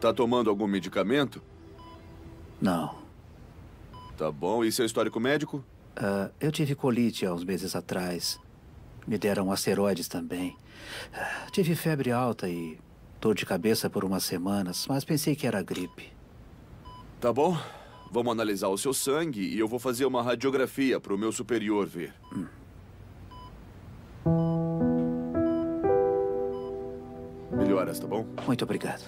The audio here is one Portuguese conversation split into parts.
Tá tomando algum medicamento? Não. Tá bom. E seu histórico médico? Eu tive colite há uns meses atrás. Me deram asteroides também. Tive febre alta e dor de cabeça por umas semanas, mas pensei que era gripe. Tá bom. Vamos analisar o seu sangue e eu vou fazer uma radiografia para o meu superior ver. Melhoras, tá bom? Muito obrigado.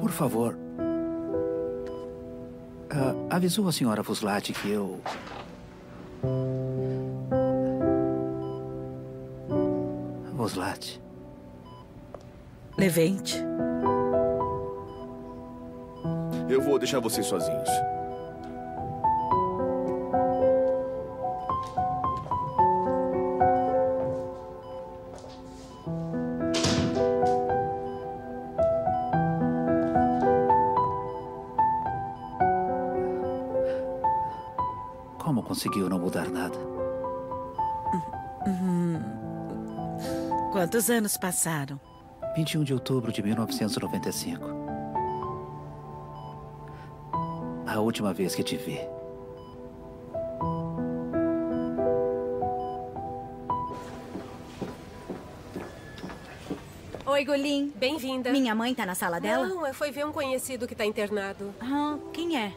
Por favor, avisou a senhora Vuslat que eu... Vuslat. Levente. Eu vou deixar vocês sozinhos. Como conseguiu não mudar nada? Quantos anos passaram? 21 de outubro de 1995. A última vez que te vi. Oi, Gülin. Bem-vinda. Minha mãe tá na sala dela? Não, eu fui ver um conhecido que tá internado. Ah, quem é?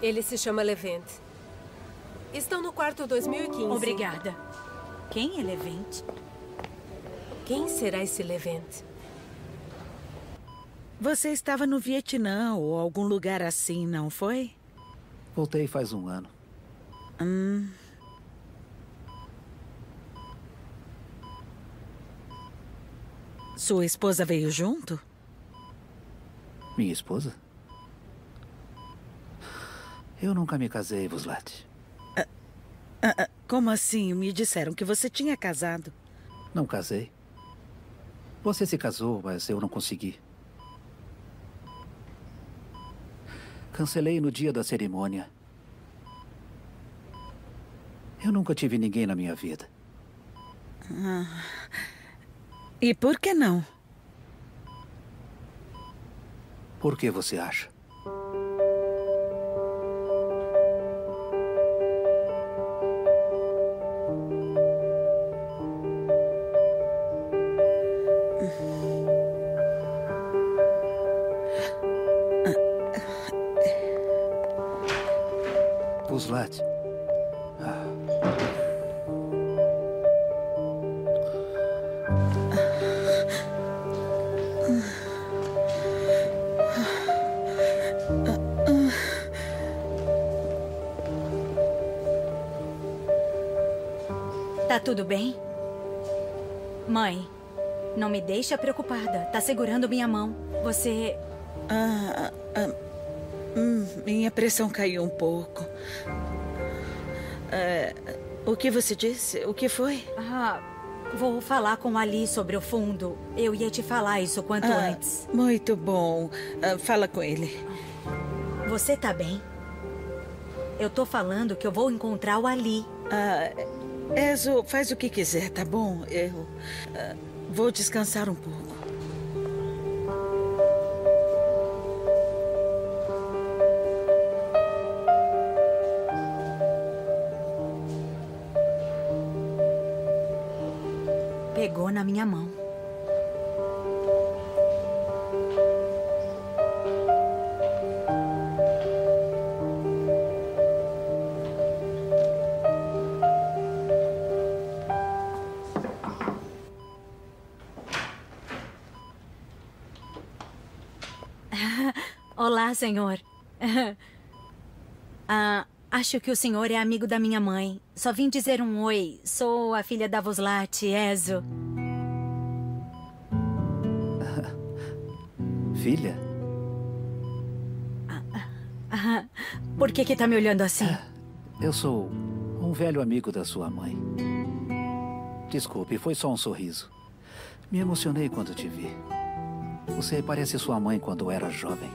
Ele se chama Levente. Estão no quarto 2015. Obrigada. Quem é Levente? Quem será esse Levente? Você estava no Vietnã ou algum lugar assim, não foi? Voltei faz um ano. Sua esposa veio junto? Minha esposa? Eu nunca me casei, Vuslat. Como assim? Me disseram que você tinha casado. Não casei. Você se casou, mas eu não consegui. Cancelei no dia da cerimônia. Eu nunca tive ninguém na minha vida. E por que não? Por que você acha? Tá tudo bem? Mãe, não me deixa preocupada. Tá segurando minha mão. Você... minha pressão caiu um pouco. O que você disse? O que foi? Vou falar com Ali sobre o fundo. Eu ia te falar isso quanto antes. Muito bom. Fala com ele. Você tá bem? Eu tô falando que eu vou encontrar o Ali. Ezo, faz o que quiser, tá bom? Eu vou descansar um pouco. Pegou na minha mão. Olá, senhor. Acho que o senhor é amigo da minha mãe. Só vim dizer um oi. Sou a filha da Voslati, Ezo. Filha? Por que tá me olhando assim? Eu sou um velho amigo da sua mãe. Desculpe, foi só um sorriso. Me emocionei quando te vi. Você parece sua mãe quando era jovem.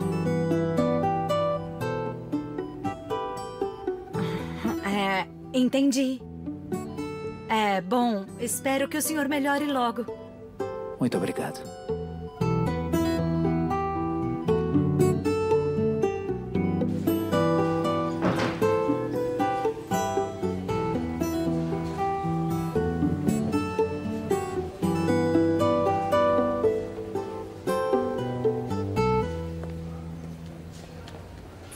Entendi. Bom, espero que o senhor melhore logo. Muito obrigado.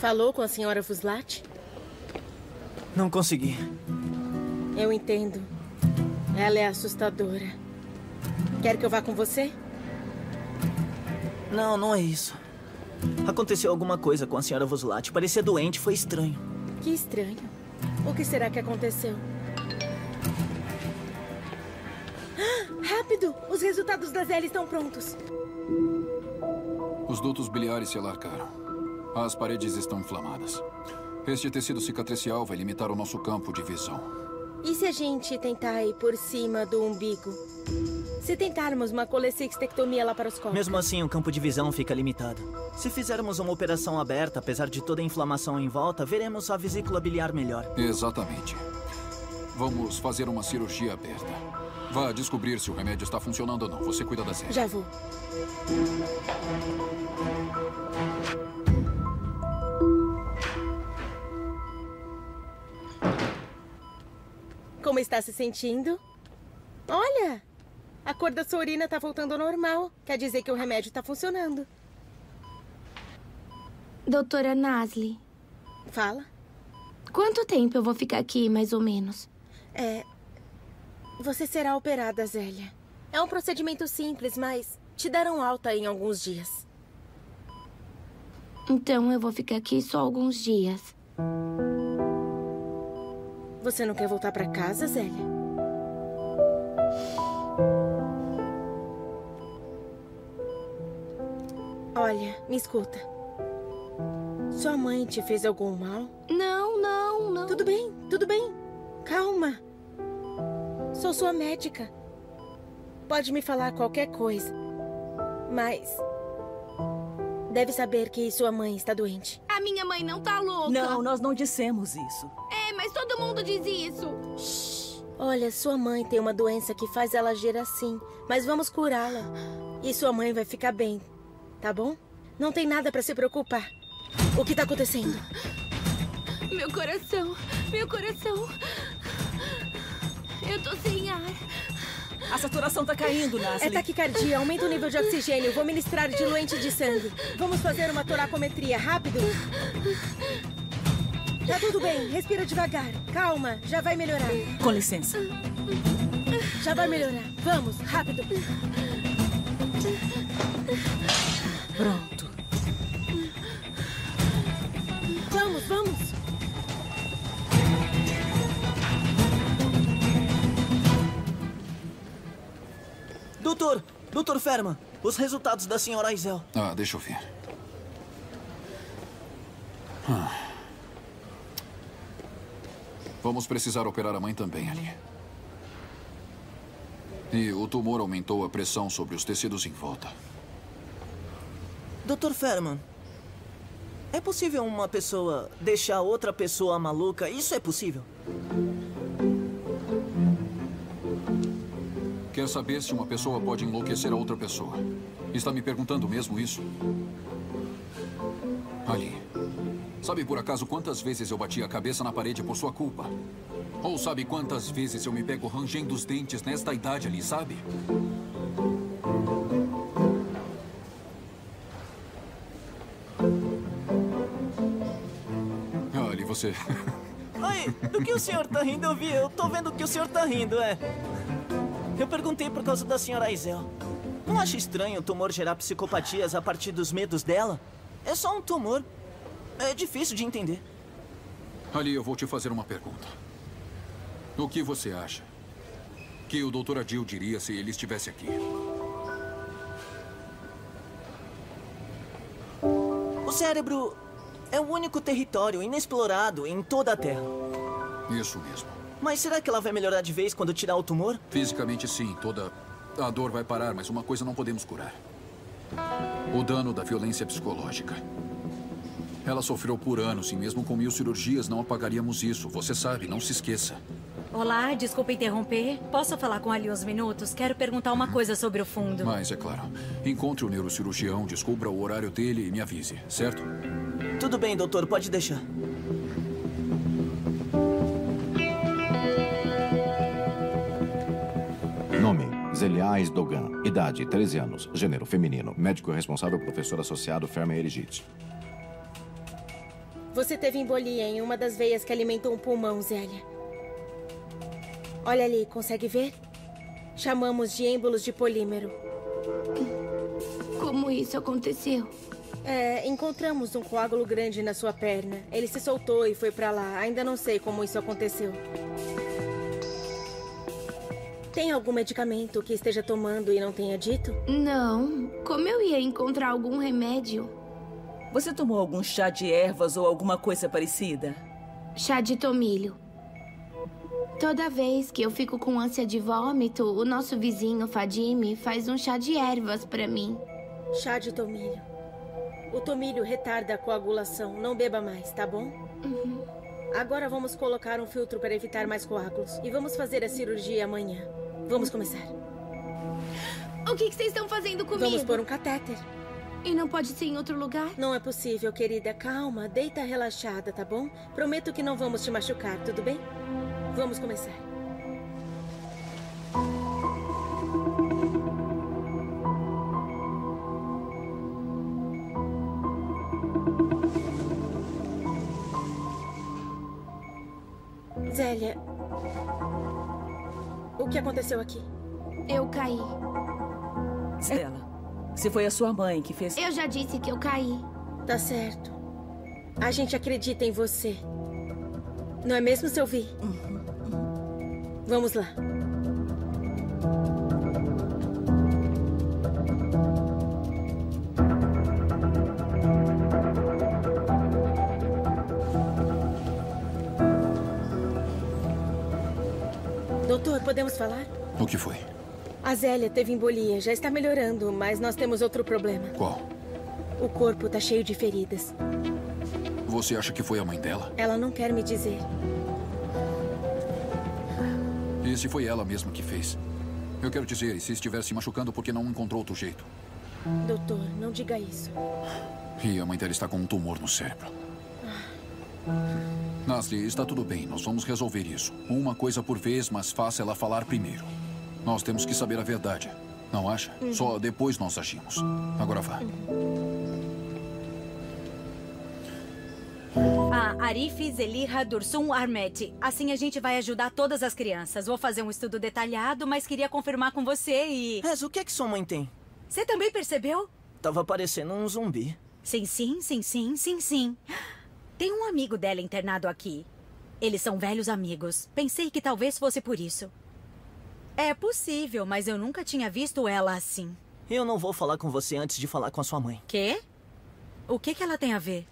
Falou com a senhora Vuslat? Não consegui. Eu entendo. Ela é assustadora. Quer que eu vá com você? Não, não é isso. Aconteceu alguma coisa com a senhora Vuslat. Parecia doente, foi estranho. Que estranho? O que será que aconteceu? Rápido! Os resultados da Zélia estão prontos. Os dutos biliares se alargaram. As paredes estão inflamadas. Este tecido cicatricial vai limitar o nosso campo de visão. E se a gente tentar ir por cima do umbigo? Se tentarmos uma colecistectomia laparoscópica? Mesmo assim, o campo de visão fica limitado. Se fizermos uma operação aberta, apesar de toda a inflamação em volta, veremos a vesícula biliar melhor. Exatamente. Vamos fazer uma cirurgia aberta. Vá descobrir se o remédio está funcionando ou não. Você cuida da série. Já vou. Como está se sentindo? Olha! A cor da sua urina está voltando ao normal. Quer dizer que o remédio está funcionando. Doutora Nazlı. Fala. Quanto tempo eu vou ficar aqui, mais ou menos? Você será operada, Zélia. É um procedimento simples, mas te darão alta em alguns dias. Então eu vou ficar aqui só alguns dias. Você não quer voltar pra casa, Zélia? Olha, me escuta. Sua mãe te fez algum mal? Não, não, não. Tudo bem, tudo bem. Calma. Sou sua médica. Pode me falar qualquer coisa. Mas... deve saber que sua mãe está doente. A minha mãe não tá louca. Não, nós não dissemos isso. É, mas todo mundo diz isso. Shhh. Olha, sua mãe tem uma doença que faz ela agir assim. Mas vamos curá-la. E sua mãe vai ficar bem. Tá bom? Não tem nada pra se preocupar. O que tá acontecendo? Meu coração. Meu coração. Eu tô sem ar. A saturação tá caindo, Nazlı. É taquicardia. Aumenta o nível de oxigênio. Vou ministrar diluente de sangue. Vamos fazer uma toracometria. Rápido. Tá tudo bem. Respira devagar. Calma. Já vai melhorar. Com licença. Já vai melhorar. Vamos. Rápido. Pronto. Vamos, vamos. Doutor! Doutor Ferman, os resultados da senhora Ayzel. Ah, deixa eu ver. Vamos precisar operar a mãe também, Ali. E o tumor aumentou a pressão sobre os tecidos em volta. Doutor Ferman, é possível uma pessoa deixar outra pessoa maluca? Isso é possível? Quer saber se uma pessoa pode enlouquecer a outra pessoa? Está me perguntando mesmo isso? Ali, sabe por acaso quantas vezes eu bati a cabeça na parede por sua culpa? Ou sabe quantas vezes eu me pego rangendo os dentes nesta idade ali, sabe? Ali, você... Oi, do que o senhor tá rindo? Eu vi, eu tô vendo que o senhor tá rindo, é... Eu perguntei por causa da senhora Ayzel. Não acha estranho o tumor gerar psicopatias a partir dos medos dela? É só um tumor. É difícil de entender. Ali, eu vou te fazer uma pergunta. O que você acha que o Dr. Adil diria se ele estivesse aqui? O cérebro é o único território inexplorado em toda a Terra. Isso mesmo. Mas será que ela vai melhorar de vez quando tirar o tumor? Fisicamente, sim. Toda a dor vai parar, mas uma coisa não podemos curar. O dano da violência psicológica. Ela sofreu por anos e mesmo com 1000 cirurgias não apagaríamos isso. Você sabe, não se esqueça. Olá, desculpa interromper. Posso falar com Ali uns minutos? Quero perguntar uma coisa sobre o fundo. Mas, é claro. Encontre o neurocirurgião, descubra o horário dele e me avise, certo? Tudo bem, doutor. Pode deixar. Nome, Zélia Dogan. Idade, 13 anos. Gênero, feminino. Médico responsável, professor associado, Ferman Eryiğit. Você teve embolia em uma das veias que alimentou o pulmão, Zélia. Olha ali, consegue ver? Chamamos de êmbolos de polímero. Como isso aconteceu? Encontramos um coágulo grande na sua perna. Ele se soltou e foi pra lá. Ainda não sei como isso aconteceu. Tem algum medicamento que esteja tomando e não tenha dito? Não. Como eu ia encontrar algum remédio? Você tomou algum chá de ervas ou alguma coisa parecida? Chá de tomilho. Toda vez que eu fico com ânsia de vômito, o nosso vizinho, Fadimi, faz um chá de ervas pra mim. Chá de tomilho. O tomilho retarda a coagulação. Não beba mais, tá bom? Uhum. Agora vamos colocar um filtro para evitar mais coágulos. E vamos fazer a cirurgia amanhã. Vamos começar. O que vocês estão fazendo comigo? Vamos pôr um catéter. E não pode ser em outro lugar? Não é possível, querida. Calma, deita relaxada, tá bom? Prometo que não vamos te machucar, tudo bem? Vamos começar. Zélia, o que aconteceu aqui? Eu caí. Zélia, se foi a sua mãe que fez... Eu já disse que eu caí. Tá certo. A gente acredita em você. Não é mesmo, Selvi? Vamos lá. Doutor, podemos falar? O que foi? A Zélia teve embolia. Já está melhorando, mas nós temos outro problema. Qual? O corpo está cheio de feridas. Você acha que foi a mãe dela? Ela não quer me dizer. E se foi ela mesma que fez? Eu quero dizer, se estiver se machucando porque não encontrou outro jeito. Doutor, não diga isso. E a mãe dela está com um tumor no cérebro. Nazlı, está tudo bem. Nós vamos resolver isso. Uma coisa por vez, mas faça ela falar primeiro. Nós temos que saber a verdade. Não acha? Só depois nós agimos. Agora vá. Arif, Zeliha, Dursun, Armet. Assim a gente vai ajudar todas as crianças. Vou fazer um estudo detalhado, mas queria confirmar com você e... Ezo, o que é que sua mãe tem? Você também percebeu? Tava parecendo um zumbi. Sim, sim, sim, sim, sim, sim. Tem um amigo dela internado aqui. Eles são velhos amigos. Pensei que talvez fosse por isso. É possível, mas eu nunca tinha visto ela assim. Eu não vou falar com você antes de falar com a sua mãe. Quê? O que que ela tem a ver?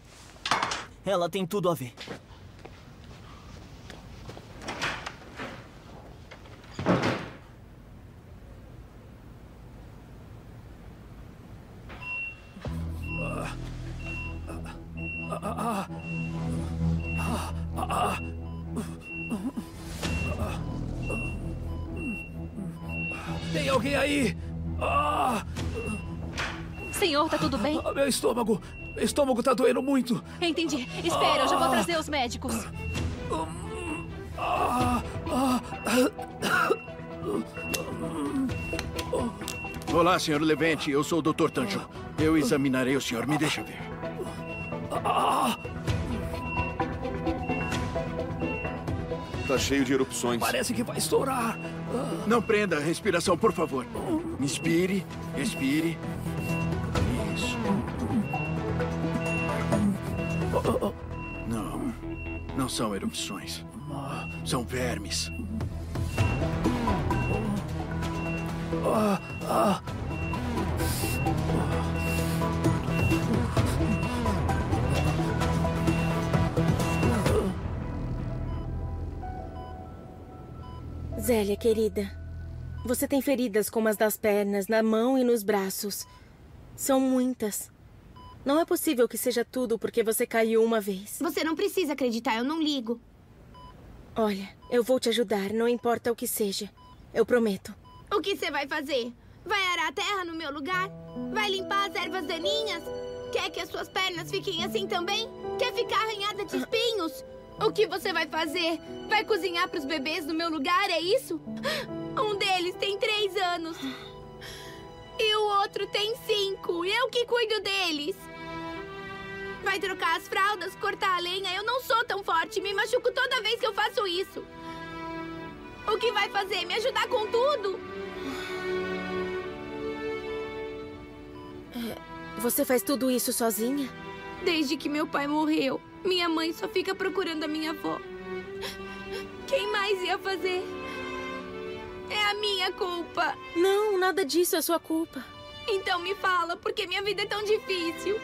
Ela tem tudo a ver. Tem alguém aí? Senhor, tá tudo bem? Meu estômago... Meu estômago tá doendo muito. Entendi. Espera, eu já vou trazer os médicos. Olá, senhor Levente. Eu sou o Dr. Tanju. Eu examinarei o senhor. Me deixa ver. Tá cheio de erupções. Parece que vai estourar. Não prenda a respiração, por favor. Inspire, expire. Não, não são erupções. São vermes. Zélia, querida, você tem feridas como as das pernas, na mão e nos braços. São muitas. Não é possível que seja tudo porque você caiu uma vez. Você não precisa acreditar, eu não ligo. Olha, eu vou te ajudar, não importa o que seja. Eu prometo. O que você vai fazer? Vai arar a terra no meu lugar? Vai limpar as ervas daninhas? Quer que as suas pernas fiquem assim também? Quer ficar arranhada de espinhos? O que você vai fazer? Vai cozinhar para os bebês no meu lugar, é isso? Um deles tem 3 anos. E o outro tem 5. Eu que cuido deles. Vai trocar as fraldas, cortar a lenha. Eu não sou tão forte, me machuco toda vez que eu faço isso. O que vai fazer? Me ajudar com tudo? Você faz tudo isso sozinha? Desde que meu pai morreu, minha mãe só fica procurando a minha avó. Quem mais ia fazer? É a minha culpa. Não, nada disso é sua culpa. Então me fala, por que minha vida é tão difícil?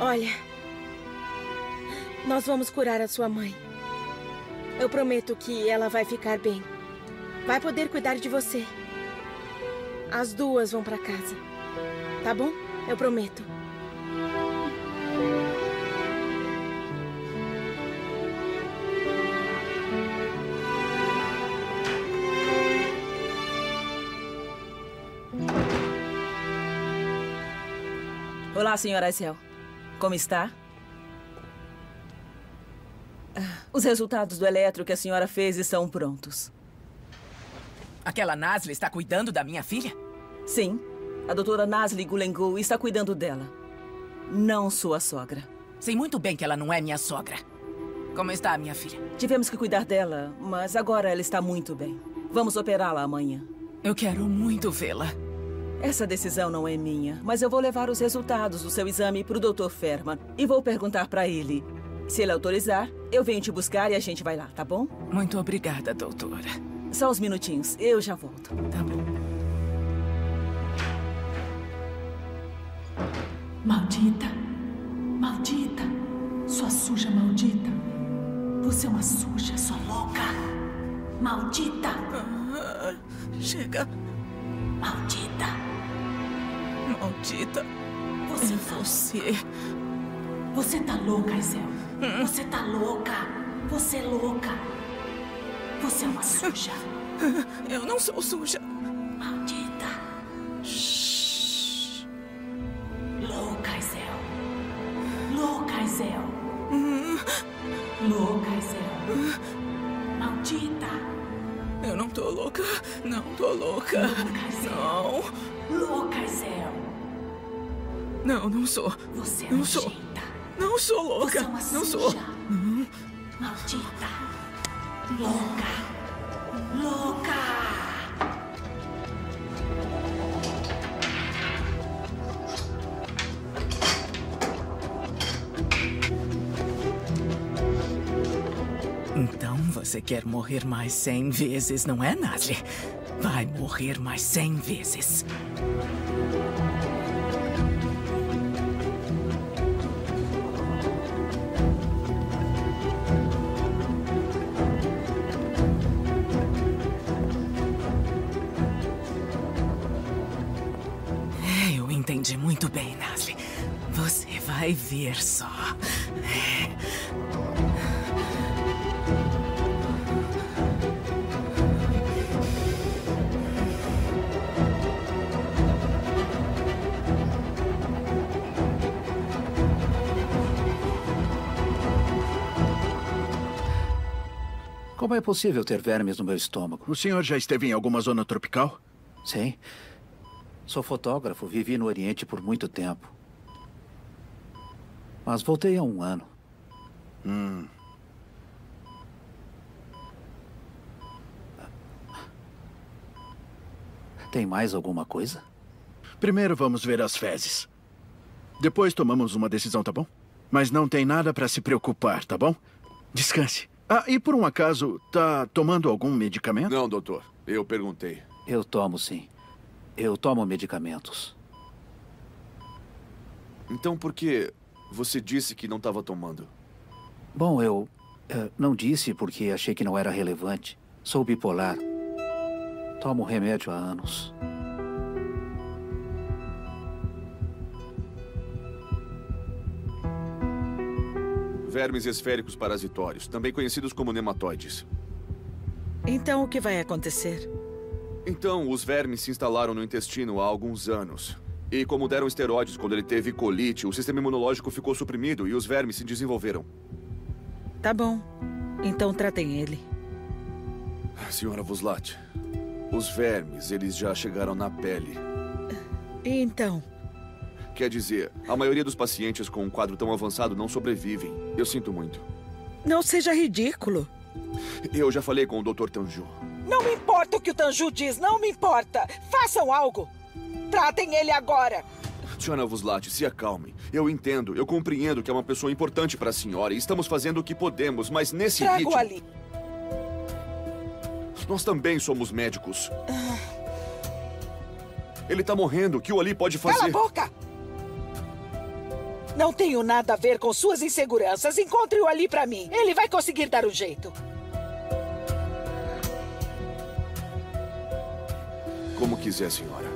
Olha, nós vamos curar a sua mãe. Eu prometo que ela vai ficar bem. Vai poder cuidar de você. As duas vão pra casa. Tá bom? Eu prometo. Olá, senhora Ayzel. Como está? Os resultados do eletro que a senhora fez estão prontos. Aquela Nazlı está cuidando da minha filha? Sim. A doutora Nazlı Gülengü está cuidando dela. Não sua sogra. Sei muito bem que ela não é minha sogra. Como está a minha filha? Tivemos que cuidar dela, mas agora ela está muito bem. Vamos operá-la amanhã. Eu quero muito vê-la. Essa decisão não é minha, mas eu vou levar os resultados do seu exame para o Dr. Ferman e vou perguntar para ele. Se ele autorizar, eu venho te buscar e a gente vai lá, tá bom? Muito obrigada, doutora. Só uns minutinhos, eu já volto. Tá bom. Maldita. Maldita. Sua suja maldita. Você é uma suja, sua louca. Maldita. Ah, chega. Maldita. Maldita. Você é você. Você tá louca, Ayzel. Você tá louca. Você é louca. Você é uma suja. Eu não sou suja. Maldita. Shhh. Louca, Ayzel. Louca, Ayzel. Louca, Ayzel. Maldita. Eu não tô louca. Não tô louca. Louca, Ayzel. Não. Louca, Ayzel. Não, não sou. Você é maldita. Não sou louca. Você é uma suja. Não sou. Maldita. Louca. Louca. Então você quer morrer mais 100 vezes, não é, Nazlı? Vai morrer mais 100 vezes. Eu entendi muito bem, Nazlı. Você vai ver só. Como é possível ter vermes no meu estômago? O senhor já esteve em alguma zona tropical? Sim. Sou fotógrafo, vivi no Oriente por muito tempo. Mas voltei há 1 ano. Tem mais alguma coisa? Primeiro vamos ver as fezes. Depois tomamos uma decisão, tá bom? Mas não tem nada para se preocupar, tá bom? Descanse. Ah, e por um acaso, tá tomando algum medicamento? Não, doutor. Eu perguntei. Eu tomo, sim. Eu tomo medicamentos. Então por que você disse que não estava tomando? Bom, eu não disse porque achei que não era relevante. Sou bipolar. Tomo remédio há anos. Vermes esféricos parasitórios, também conhecidos como nematóides. Então, o que vai acontecer? Então, os vermes se instalaram no intestino há alguns anos. E como deram esteroides quando ele teve colite, o sistema imunológico ficou suprimido e os vermes se desenvolveram. Tá bom. Então, tratem ele. Senhora Vuslat, os vermes, eles já chegaram na pele. E então? Quer dizer, a maioria dos pacientes com um quadro tão avançado não sobrevivem. Eu sinto muito. Não seja ridículo. Eu já falei com o Dr. Tanju. Não me importa o que o Tanju diz, não me importa. Façam algo. Tratem ele agora. Senhora Vuslat, se acalme. Eu entendo, eu compreendo que é uma pessoa importante para a senhora e estamos fazendo o que podemos, mas nesse ritmo... Ali. Nós também somos médicos. Ele tá morrendo, o que o Ali pode fazer? Cala a boca! Não tenho nada a ver com suas inseguranças. Encontre o Ali pra mim. Ele vai conseguir dar um jeito. Como quiser, senhora.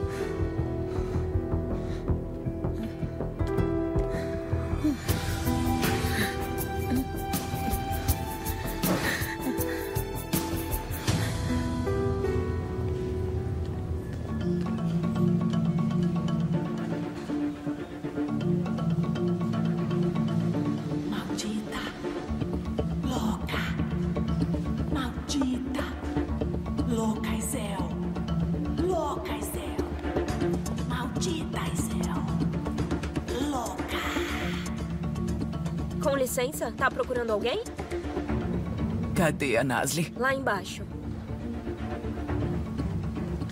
Tá procurando alguém? Cadê a Nazlı? Lá embaixo.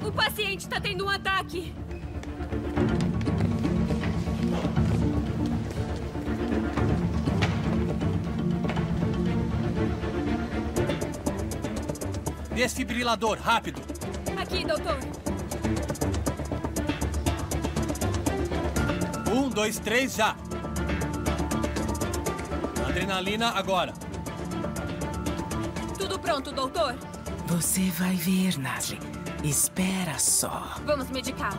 O paciente tá tendo um ataque. Desfibrilador, rápido. Aqui, doutor. 1, 2, 3, já. Adrenalina agora. Tudo pronto, doutor? Você vai ver, Nazlı. Espera só. Vamos medicá-lo.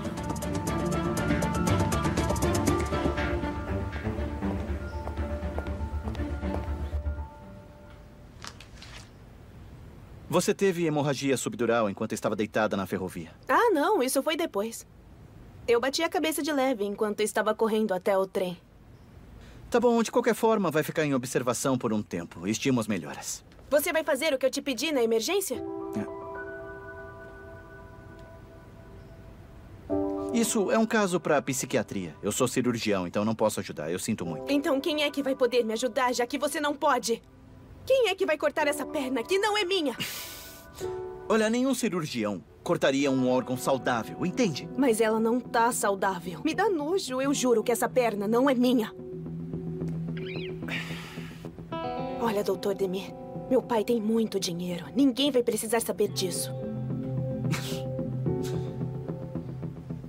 Você teve hemorragia subdural enquanto estava deitada na ferrovia? Ah, não. Isso foi depois. Eu bati a cabeça de leve enquanto estava correndo até o trem. Tá bom, de qualquer forma, vai ficar em observação por um tempo. Estimo as melhoras. Você vai fazer o que eu te pedi na emergência? É. Isso é um caso para psiquiatria. Eu sou cirurgião, então não posso ajudar. Eu sinto muito. Então quem é que vai poder me ajudar, já que você não pode? Quem é que vai cortar essa perna que não é minha? Olha, nenhum cirurgião cortaria um órgão saudável, entende? Mas ela não tá saudável. Me dá nojo, eu juro que essa perna não é minha. Olha, doutor Demir, meu pai tem muito dinheiro. Ninguém vai precisar saber disso.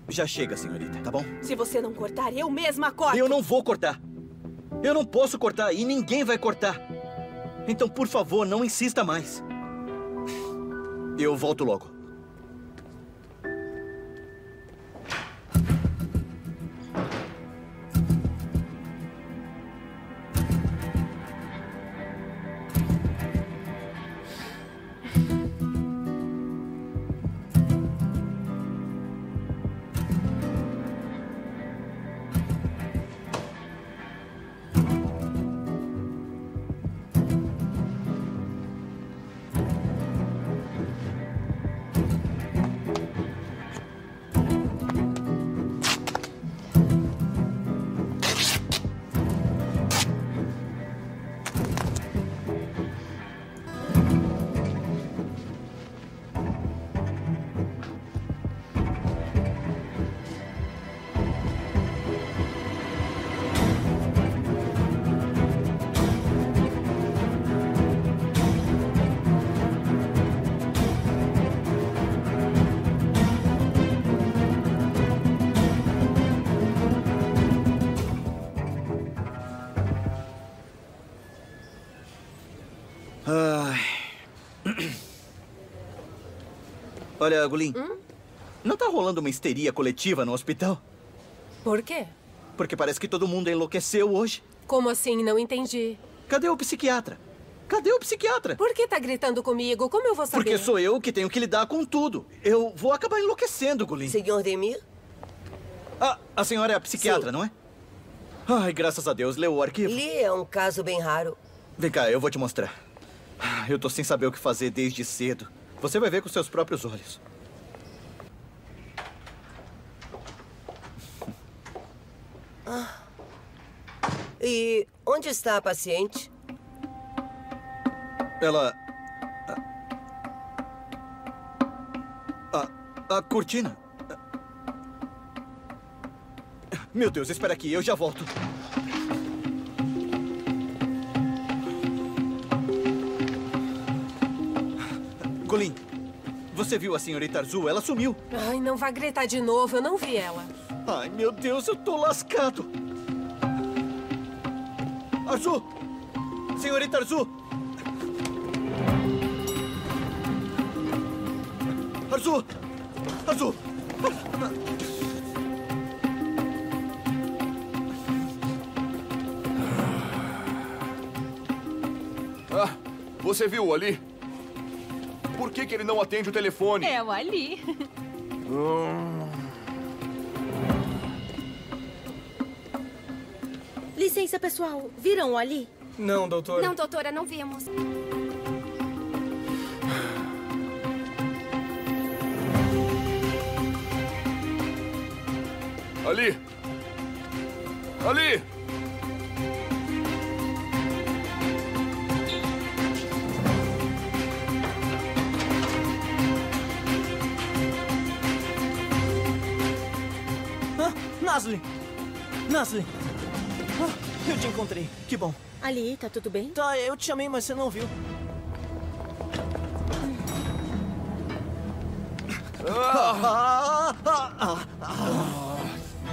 Já chega, senhorita, tá bom? Se você não cortar, eu mesma corto. Eu não vou cortar. Eu não posso cortar e ninguém vai cortar. Então, por favor, não insista mais. Eu volto logo. Olha, Gülin, não tá rolando uma histeria coletiva no hospital? Por quê? Porque parece que todo mundo enlouqueceu hoje. Como assim? Não entendi. Cadê o psiquiatra? Cadê o psiquiatra? Por que tá gritando comigo? Como eu vou saber? Porque sou eu que tenho que lidar com tudo. Eu vou acabar enlouquecendo, Gülin. Senhor Demir? Ah, a senhora é a psiquiatra, não é? Ai, graças a Deus, leu o arquivo. Li, é um caso bem raro. Vem cá, eu vou te mostrar. Eu tô sem saber o que fazer desde cedo. Você vai ver com seus próprios olhos. Ah. E onde está a paciente? Ela... A cortina. Meu Deus, espera aqui, eu já volto. Gülin, você viu a senhorita Arzu? Ela sumiu. Ai, não vá gritar de novo, eu não vi ela. Ai, meu Deus, eu tô lascado. Arzu! Senhorita Arzu! Arzu! Arzu! Ah, você viu o Ali? Por que que ele não atende o telefone? É o Ali. Licença, pessoal. Viram o Ali? Não, doutora. Não, doutora, não vimos. Ali! Ali! Ah, Nazlı! Nazlı! Ah, eu te encontrei. Que bom. Ali, tá tudo bem? Tá, eu te chamei, mas você não ouviu.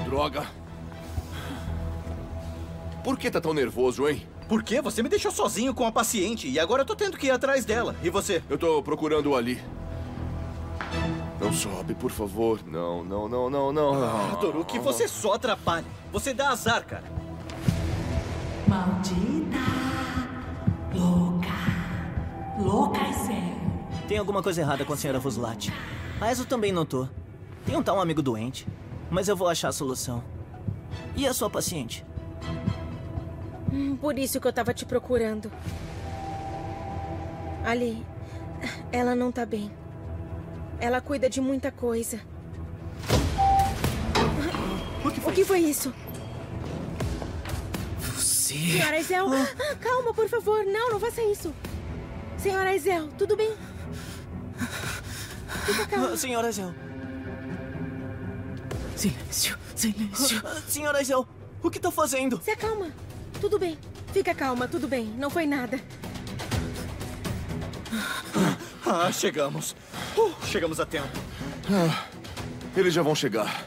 Droga! Por que tá tão nervoso, hein? Por quê? Você me deixou sozinho com a paciente e agora eu tô tendo que ir atrás dela. E você? Eu tô procurando o Ali. Não sobe, por favor. Não, não, não, não, não. Ah, Doruk, você só atrapalha. Você dá azar, cara. Maldita. Louca. Louca é sério. Tem alguma coisa errada com a senhora Vuslat. A Ezo também notou. Tem um tal amigo doente. Mas eu vou achar a solução. E a sua paciente? Por isso que eu tava te procurando. Ali, ela não tá bem. Ela cuida de muita coisa. O que foi isso? Você... Senhora Ayzel, calma, por favor. Não, não faça isso. Senhora Ayzel, tudo bem? Fica calma. Senhora Ayzel... Silêncio, silêncio. Senhora Ayzel, o que tá fazendo? Se acalma. Tudo bem. Fica calma, tudo bem. Não foi nada. Ah, chegamos. Chegamos a tempo. Ah, eles já vão chegar.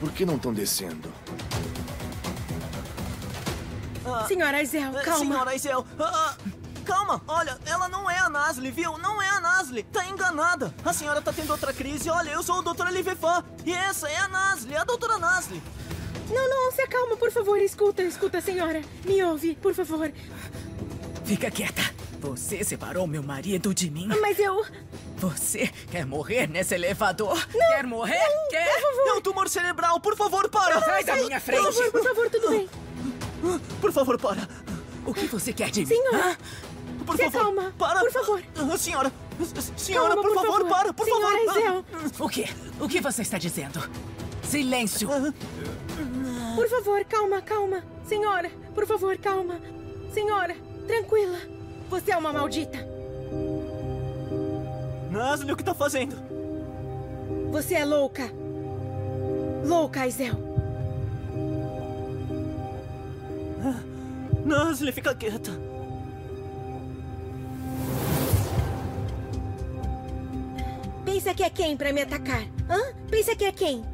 Por que não estão descendo? Senhora Ayzel, calma. Senhora Ayzel... Calma, olha, ela não é a Nazlı, viu? Não é a Nazlı, tá enganada. A senhora tá tendo outra crise, olha, eu sou o Dr. Ali Vefa. E essa é a Nazlı, a doutora Nazlı. Não, não, se acalma, por favor, escuta, senhora. Me ouve, por favor. Fica quieta. Você separou meu marido de mim. Mas eu... Você quer morrer nesse elevador? Não, quer morrer? Não, quer? Por favor. É um tumor cerebral, por favor, para. Sai da minha frente. Por favor, tudo bem. Por favor, para. O que você quer de mim? Senhora... Por favor, calma, para. Por favor. Senhora, calma, por favor, para, por favor. Senhora Ayzel. O que você está dizendo? Silêncio. Por favor, calma. Senhora, por favor, calma. Senhora, tranquila. Você é uma maldita. Nazlı, o que está fazendo? Você é louca. Louca, Ayzel. Nazlı, fica quieta. Pensa que é quem pra me atacar? Hã? Pensa que é quem?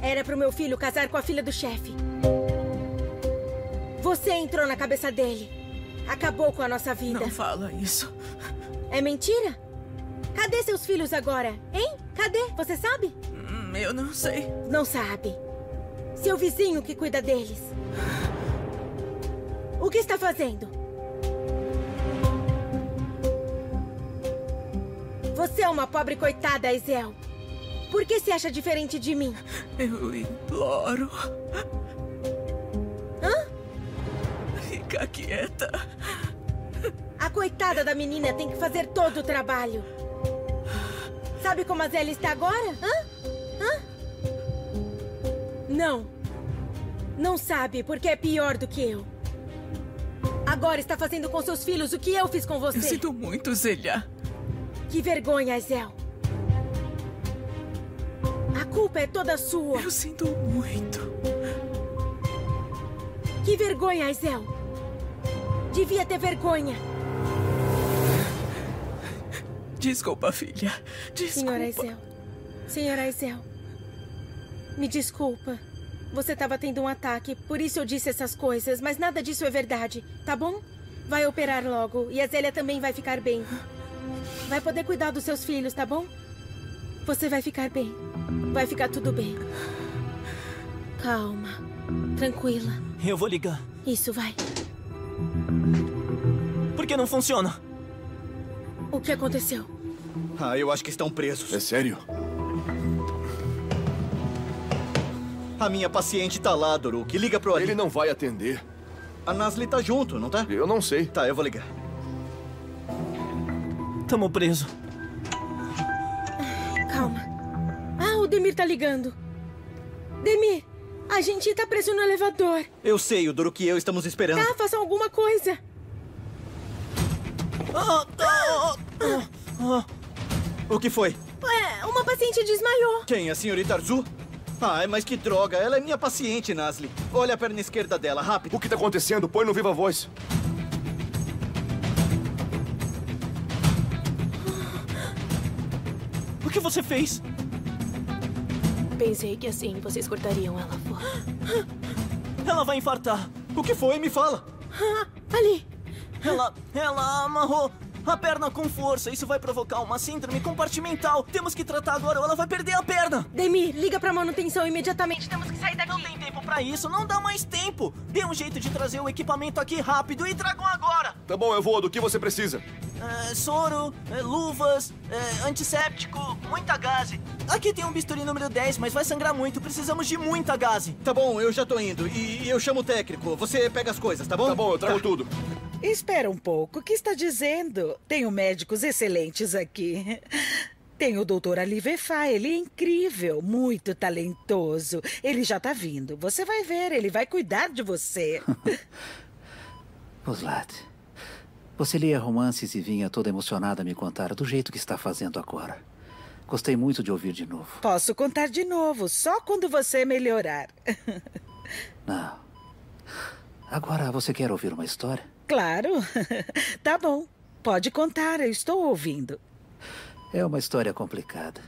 Era pro meu filho casar com a filha do chefe. Você entrou na cabeça dele. Acabou com a nossa vida. Não fala isso. É mentira? Cadê seus filhos agora? Hein? Cadê? Você sabe? Eu não sei. Não sabe. Seu vizinho que cuida deles. O que está fazendo? Você é uma pobre coitada, Ayzel. Por que se acha diferente de mim? Eu imploro. Hã? Fica quieta. A coitada da menina tem que fazer todo o trabalho. Sabe como a Zélia está agora? Não. Não sabe, porque é pior do que eu. Agora está fazendo com seus filhos o que eu fiz com você. Eu sinto muito, Zélia. Que vergonha, Ayzel. A culpa é toda sua. Eu sinto muito. Que vergonha, Ayzel. Devia ter vergonha. Desculpa, filha. Desculpa. Senhora Ayzel. Me desculpa. Você estava tendo um ataque, por isso eu disse essas coisas, mas nada disso é verdade, tá bom? Vai operar logo e a Zélia também vai ficar bem. Vai poder cuidar dos seus filhos, tá bom? Você vai ficar bem. Vai ficar tudo bem. Calma. Tranquila. Eu vou ligar. Isso, vai. Por que não funciona? O que aconteceu? Ah, eu acho que estão presos. É sério? A minha paciente tá lá, Doruk. Liga pro Ali. Ele não vai atender. A Nazlı tá junto, não tá? Eu não sei. Tá, eu vou ligar. Tamo preso. Calma. Ah, o Demir tá ligando. Demir, a gente tá preso no elevador. Eu sei, o Doruk e eu estamos esperando. Tá, façam alguma coisa. O que foi? É, uma paciente desmaiou. Quem? A senhorita Arzu? Ai, mas que droga. Ela é minha paciente, Nazlı. Olha a perna esquerda dela, rápido. O que tá acontecendo? Põe no viva voz. O que você fez? Pensei que assim vocês cortariam ela fora. Ela vai infartar. O que foi? Me fala. Ali. Ela amarrou a perna com força. Isso vai provocar uma síndrome compartimental. Temos que tratar agora ou ela vai perder a perna. Demir, liga pra manutenção imediatamente. Temos que sair daqui. Não tem tempo pra isso. Não dá mais tempo. Dê um jeito de trazer o equipamento aqui rápido e tragam agora. Tá bom, eu vou. Do que você precisa? Soro, luvas, antisséptico, muita gaze. Aqui tem um bisturi número 10, mas vai sangrar muito. Precisamos de muita gaze. Tá bom, eu já tô indo. E eu chamo o técnico. Você pega as coisas, tá bom? Tá bom, eu trago tudo. Espera um pouco, o que está dizendo? Tenho médicos excelentes aqui. Tem o doutor Ali Vefa, ele é incrível, muito talentoso. Ele já está vindo, você vai ver, ele vai cuidar de você. Vuslat, você lia romances e vinha toda emocionada a me contar do jeito que está fazendo agora. Gostei muito de ouvir de novo. Posso contar de novo, só quando você melhorar. Não. Agora você quer ouvir uma história? Claro. Tá bom. Pode contar, eu estou ouvindo. É uma história complicada.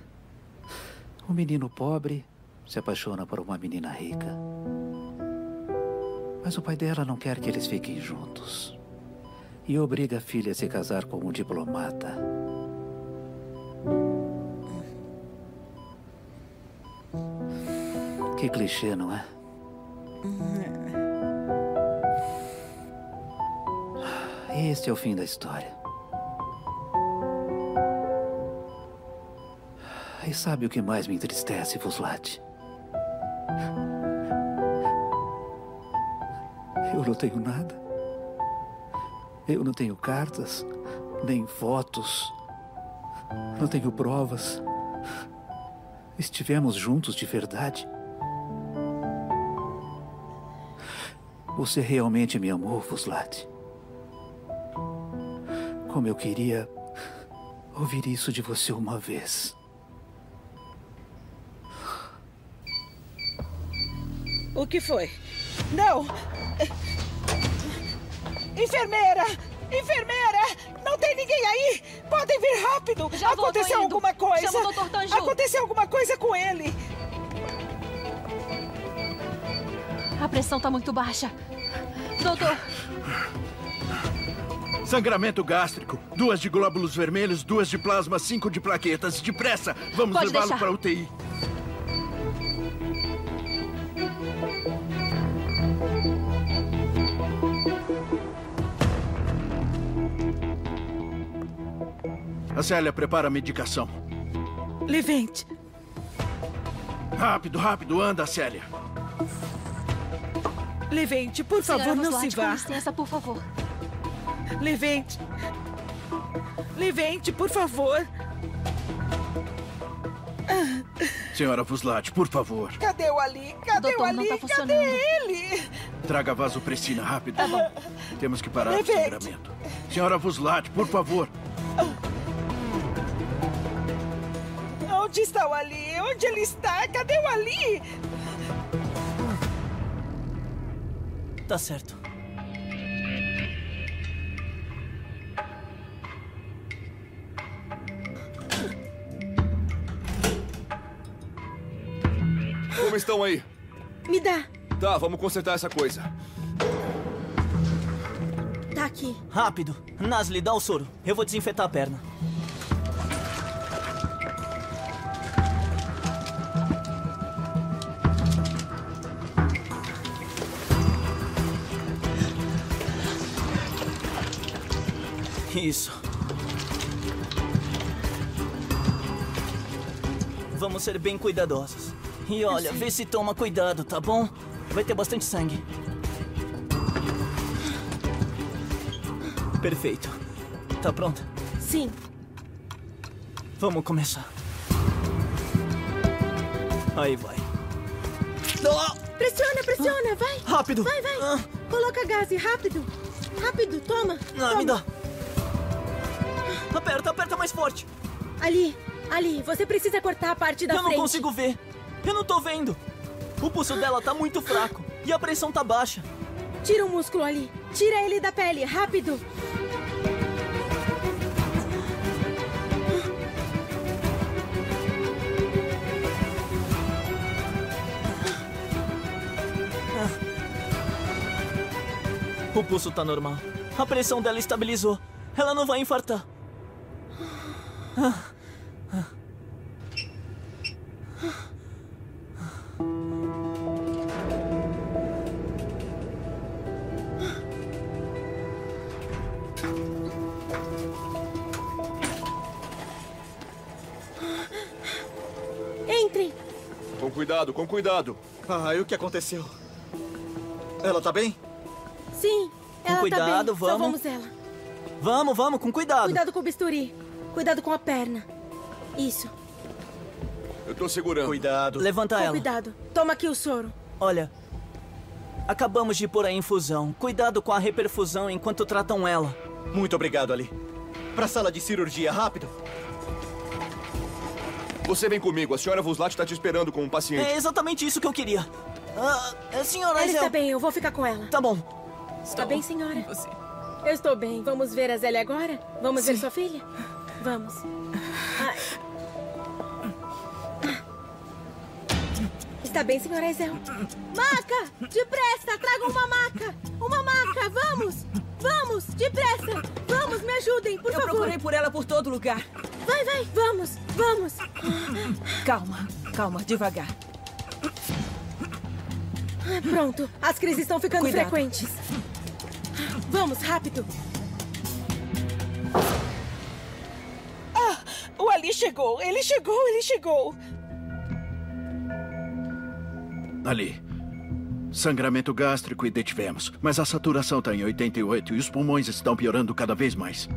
Um menino pobre se apaixona por uma menina rica. Mas o pai dela não quer que eles fiquem juntos. E obriga a filha a se casar com um diplomata. Que clichê, não é? Este é o fim da história. E sabe o que mais me entristece, Voslati? Eu não tenho nada. Eu não tenho cartas, nem fotos. Não tenho provas. Estivemos juntos de verdade. Você realmente me amou, Voslati? Como eu queria ouvir isso de você uma vez. O que foi? Não! Enfermeira! Enfermeira! Não tem ninguém aí! Podem vir rápido! Já aconteceu alguma coisa! Chama o Dr. Tanju. Aconteceu alguma coisa com ele! A pressão tá muito baixa. Doutor... Sangramento gástrico, 2 de glóbulos vermelhos, 2 de plasma, 5 de plaquetas. Depressa, vamos levá-lo para a UTI. A Zélia prepara a medicação. Levente. Rápido, rápido, anda, Zélia. Levente, por favor, não se vá. Com licença, por favor. Levente! Levente, por favor! Senhora Vuslat, por favor. Cadê o Ali? Cadê o Ali? Não tá funcionando. Cadê ele? Traga vasopressina, rápido. Tá bom. Temos que parar o sangramento. Senhora Vuslat, por favor. Onde está o Ali? Onde ele está? Cadê o Ali? Tá certo. Como estão aí? Me dá. Tá, vamos consertar essa coisa. Tá aqui. Rápido. Nazlı, dá o soro. Eu vou desinfetar a perna. Isso. Vamos ser bem cuidadosos. E olha, vê se toma cuidado, tá bom? Vai ter bastante sangue. Perfeito. Tá pronta? Sim. Vamos começar. Aí vai. Pressiona, pressiona, vai. Rápido. Vai, vai. Coloca gás, rápido. Rápido, toma. Toma. Me dá. Aperta, aperta mais forte. Ali, Ali, você precisa cortar a parte da frente. Eu não consigo ver. Eu não tô vendo. O pulso dela tá muito fraco e a pressão tá baixa. Tira o músculo ali. Tira ele da pele, rápido. O pulso tá normal. A pressão dela estabilizou. Ela não vai infartar. Entre. Com cuidado, com cuidado. Ah, e o que aconteceu? Ela tá bem? Sim, ela tá bem. Vamos. Salvamos ela. Vamos, vamos, com cuidado. Cuidado com o bisturi. Cuidado com a perna. Isso. Eu tô segurando. Cuidado. Levanta ela. Cuidado. Toma aqui o soro. Olha, acabamos de pôr a infusão. Cuidado com a reperfusão enquanto tratam ela. Muito obrigado, Ali. Pra sala de cirurgia, rápido. Você vem comigo. A senhora Vuslat está te esperando com um paciente. É exatamente isso que eu queria. A senhora... Ela está bem. Eu vou ficar com ela. Tá bom. Está bem, senhora? Você... Eu estou bem. Vamos ver a Zélia agora? Vamos ver sua filha? Vamos. Ai. Está bem, senhora Ayzel? Maca! Depressa! Traga uma maca! Uma maca! Vamos! Vamos! Depressa! Vamos! Me ajudem, por favor! Eu procurei por ela por todo lugar. Vai, vai! Vamos! Vamos! Calma, calma. Devagar. Pronto. As crises estão ficando frequentes. Vamos, rápido! Ah! O Ali chegou! Ele chegou! Ele chegou! Ali, sangramento gástrico e detivemos, mas a saturação está em 88 e os pulmões estão piorando cada vez mais.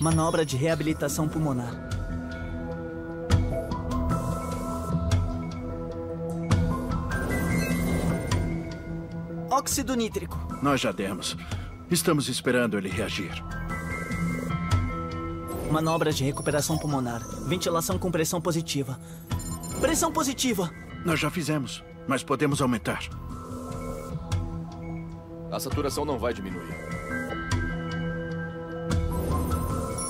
Manobra de reabilitação pulmonar. Óxido nítrico. Nós já demos. Estamos esperando ele reagir. Manobras de recuperação pulmonar. Ventilação com pressão positiva. Pressão positiva. Nós já fizemos, mas podemos aumentar. A saturação não vai diminuir.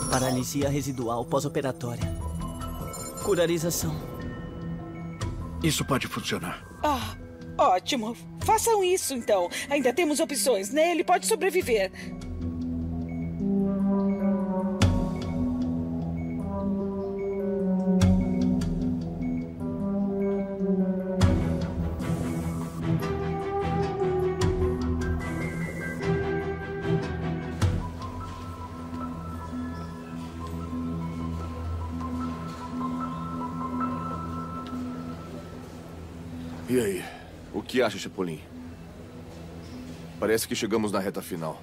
Paralisia residual pós-operatória. Curarização. Isso pode funcionar. Ótimo. Façam isso, então. Ainda temos opções, né? Ele pode sobreviver. E aí? O que acha, Chapolin? Parece que chegamos na reta final.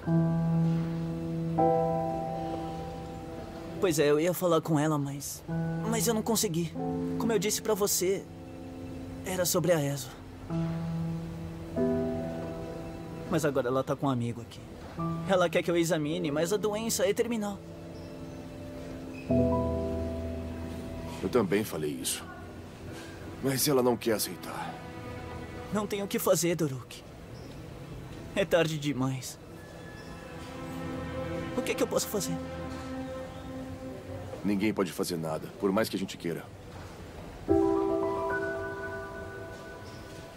Pois é, eu ia falar com ela, mas eu não consegui. Como eu disse pra você, era sobre a Ezo. Mas agora ela tá com um amigo aqui. Ela quer que eu examine, mas a doença é terminal. Eu também falei isso. Mas ela não quer aceitar. Não tenho o que fazer, Doruk. É tarde demais. O que é que eu posso fazer? Ninguém pode fazer nada, por mais que a gente queira.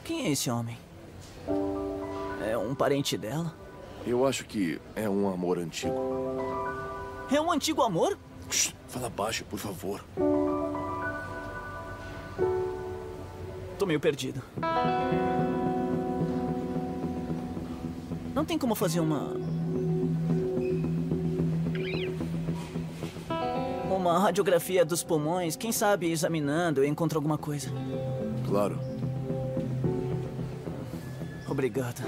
Quem é esse homem? É um parente dela? Eu acho que é um amor antigo. É um antigo amor? Shhh, fala baixo, por favor. Tô meio perdido. Não tem como fazer uma radiografia dos pulmões. Quem sabe examinando eu encontro alguma coisa. Claro. Obrigado.